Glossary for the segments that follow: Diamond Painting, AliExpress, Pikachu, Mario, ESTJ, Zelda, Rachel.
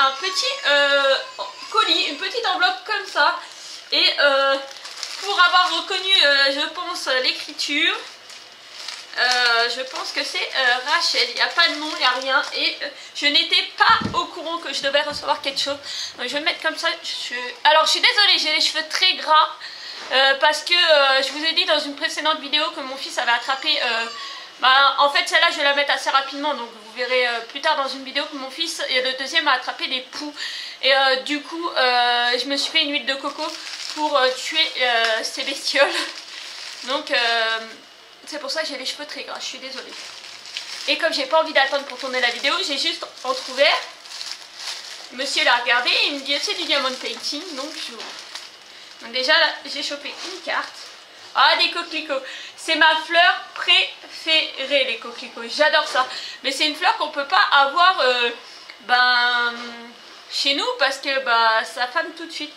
un petit colis, une petite enveloppe comme ça. Et pour avoir reconnu, je pense, l'écriture, je pense que c'est Rachel. Il n'y a pas de nom, il n'y a rien. Et je n'étais pas au courant que je devais recevoir quelque chose. Donc je vais me mettre comme ça. Alors je suis désolée, j'ai les cheveux très gras. Parce que je vous ai dit dans une précédente vidéo que mon fils avait attrapé... en fait celle-là je vais la mettre assez rapidement, donc vous verrez plus tard dans une vidéo que mon fils, et le deuxième, a attrapé des poux. Et du coup je me suis fait une huile de coco pour tuer ces bestioles. Donc c'est pour ça que j'ai les cheveux très gras, je suis désolée. Et comme j'ai pas envie d'attendre pour tourner la vidéo, j'ai juste entrouvert. Monsieur l'a regardé et il me dit c'est du Diamond Painting, donc j'ouvre. Donc déjà j'ai chopé une carte. Ah, des coquelicots, c'est ma fleur préférée, les coquelicots, j'adore ça. Mais c'est une fleur qu'on peut pas avoir chez nous parce que ça fane tout de suite.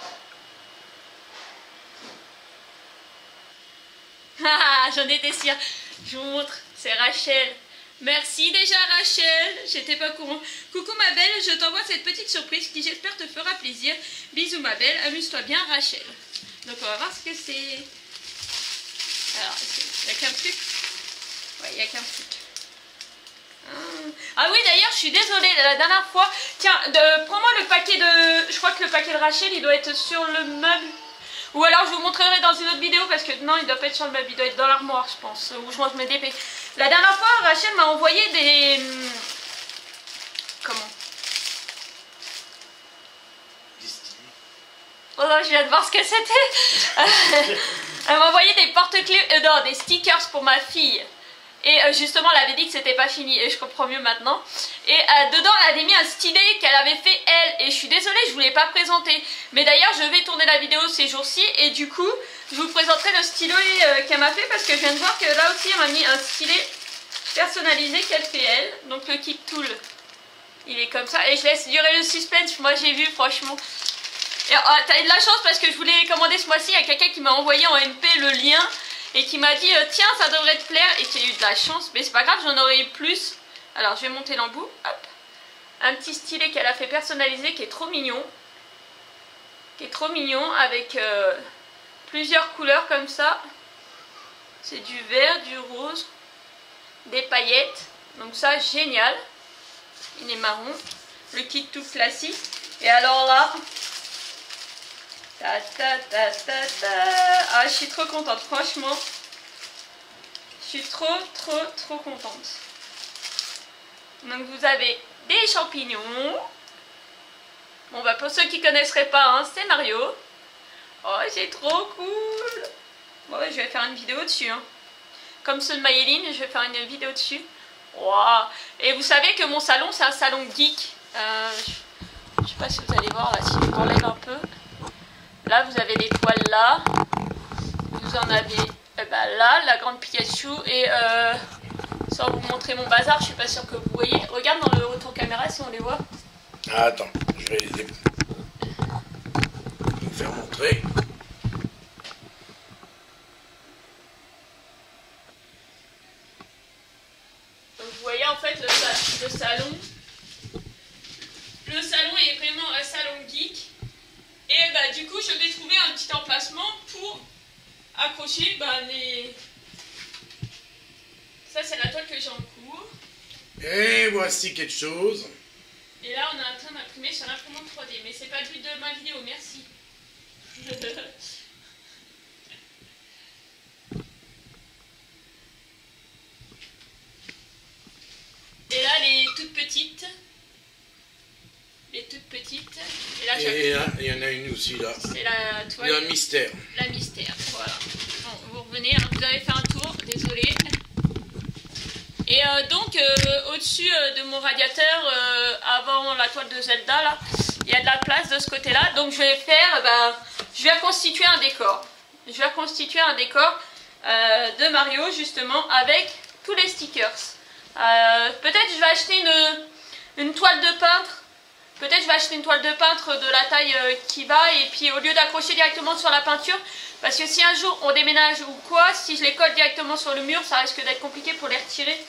Ah, j'en étais sûre, je vous montre, c'est Rachel. Merci déjà Rachel, j'étais pas au courant. Coucou ma belle, je t'envoie cette petite surprise qui j'espère te fera plaisir. Bisous ma belle, amuse-toi bien Rachel. Donc on va voir ce que c'est. Alors, il n'y a qu'un truc. Ouais, il n'y a qu'un truc. Ah oui, d'ailleurs, je suis désolée, la dernière fois... Tiens, prends-moi le paquet de... Je crois que le paquet de Rachel, il doit être sur le meuble. Ou alors, je vous montrerai dans une autre vidéo, parce que non, il ne doit pas être sur le meuble, il doit être dans l'armoire, je pense, où je mange mes DP. La dernière fois, Rachel m'a envoyé des... Comment? Des stylos. Oh non, je viens de voir ce que c'était. Elle m'a envoyé des porte-clés, non, des stickers pour ma fille. Et justement, elle avait dit que c'était pas fini, et je comprends mieux maintenant. Et dedans, elle avait mis un stylet qu'elle avait fait elle. Et je suis désolée, je voulais pas présenter. Mais d'ailleurs, je vais tourner la vidéo ces jours-ci. Et du coup, je vous présenterai le stylet qu'elle m'a fait. Parce que je viens de voir que là aussi, elle m'a mis un stylet personnalisé qu'elle fait elle. Donc le kit Tool, il est comme ça. Et je laisse durer le suspense, moi j'ai vu franchement... T'as eu de la chance parce que je voulais commander ce mois-ci. Il y a quelqu'un qui m'a envoyé en MP le lien et qui m'a dit tiens, ça devrait te plaire, et j'ai eu de la chance, mais c'est pas grave, j'en aurais eu plus. Alors je vais monter l'embout, hop. Un petit stylet qu'elle a fait personnaliser qui est trop mignon. Qui est trop mignon avec plusieurs couleurs comme ça. C'est du vert, du rose, des paillettes. Donc ça, génial. Il est marron. Le kit tout classique. Et alors là... Ta ta ta ta ta. Ah, je suis trop contente, franchement. Je suis trop contente. Donc vous avez des champignons. Bon bah pour ceux qui connaisseraient pas, hein, c'est Mario. Oh, c'est trop cool. Bon bah, je vais faire une vidéo dessus, hein. Comme ceux de Maëline, je vais faire une vidéo dessus. Waouh. Et vous savez que mon salon, c'est un salon geek. Je sais pas si vous allez voir là, si je m'enlève un peu. Là, vous avez les toiles là. Vous en avez là, la grande Pikachu. Et sans vous montrer mon bazar, je suis pas sûre que vous voyez. Regarde dans le retour caméra si on les voit. Ah, attends, je vais les vous faire montrer. Donc, vous voyez en fait le salon. Le salon est vraiment un salon geek. Et du coup, je vais trouver un petit emplacement pour accrocher les... Ça, c'est la toile que j'ai en cours. Et voici quelque chose. Et là, on est en train d'imprimer sur l'imprimante 3D. Mais c'est pas le but de ma vidéo, merci. Et là, les toutes petites. Les toutes petites. Et là, il y en a une aussi là. C'est la toile. Le mystère. La mystère, voilà. Bon, vous revenez, hein. Vous avez fait un tour, désolé. Et donc, au-dessus de mon radiateur, avant la toile de Zelda, là, il y a de la place de ce côté-là. Donc, je vais faire, je vais reconstituer un décor. Je vais reconstituer un décor de Mario, justement, avec tous les stickers. Peut-être je vais acheter une toile de peintre. Peut-être je vais acheter une toile de peintre de la taille qui va, et puis au lieu d'accrocher directement sur la peinture, parce que si un jour on déménage ou quoi, si je les colle directement sur le mur, ça risque d'être compliqué pour les retirer.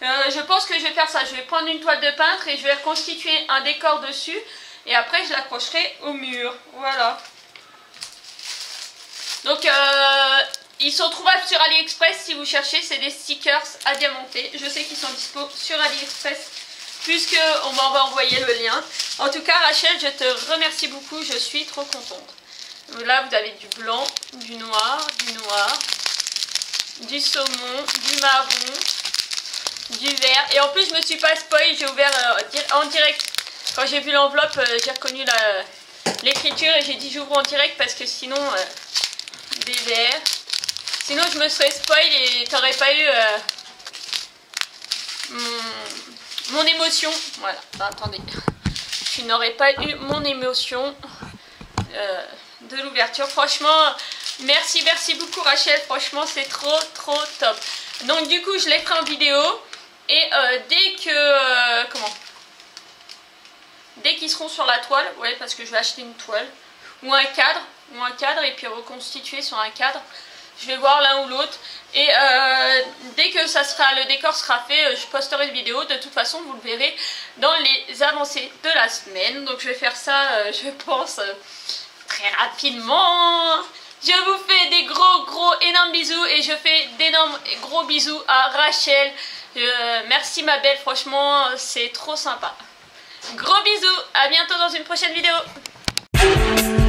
Je pense que je vais faire ça, je vais prendre une toile de peintre et je vais reconstituer un décor dessus. et après je l'accrocherai au mur. Voilà. Donc ils sont trouvables sur AliExpress si vous cherchez, c'est des stickers à diamanter. Je sais qu'ils sont dispo sur AliExpress puisqu'on m'a envoyé le lien. En tout cas Rachel, je te remercie beaucoup, je suis trop contente. Là vous avez du blanc, du noir, du saumon, du marron, du vert. Et en plus je me suis pas spoil, j'ai ouvert en direct. Quand j'ai vu l'enveloppe, j'ai reconnu l'écriture et j'ai dit j'ouvre en direct parce que sinon des verts. Sinon je me serais spoil et t'aurais pas eu mon émotion. Voilà, enfin, attendez. Tu n'aurais pas eu mon émotion de l'ouverture. Franchement, merci beaucoup Rachel. Franchement, c'est trop top. Donc du coup, je les ferai en vidéo. Et dès que... Dès qu'ils seront sur la toile, ouais, parce que je vais acheter une toile ou un cadre, et puis reconstituer sur un cadre. Je vais voir l'un ou l'autre. Et dès que ça sera, le décor sera fait, je posterai une vidéo. De toute façon, vous le verrez dans les avancées de la semaine. Donc je vais faire ça, je pense, très rapidement. Je vous fais des gros énormes bisous et je fais d'énormes gros bisous à Rachel. Merci ma belle, franchement, c'est trop sympa. Gros bisous, à bientôt dans une prochaine vidéo.